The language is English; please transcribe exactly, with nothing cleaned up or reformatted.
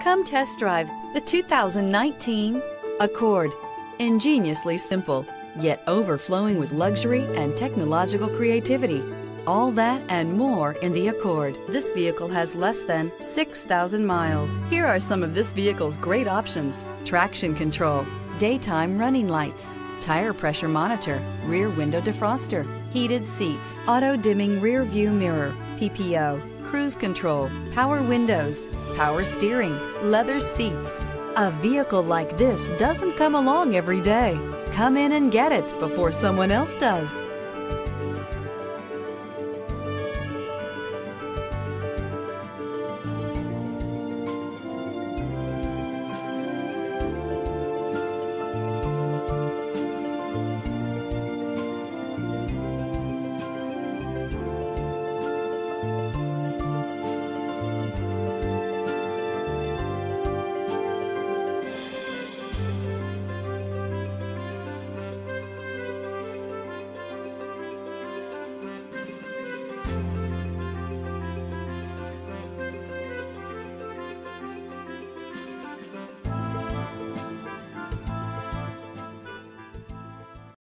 Come test drive the two thousand nineteen Accord. Ingeniously simple, yet overflowing with luxury and technological creativity. All that and more in the Accord. This vehicle has less than six thousand miles. Here are some of this vehicle's great options: traction control, daytime running lights, tire pressure monitor, rear window defroster, heated seats, auto dimming rear view mirror, P P O, cruise control, power windows, power steering, leather seats. A vehicle like this doesn't come along every day. Come in and get it before someone else does.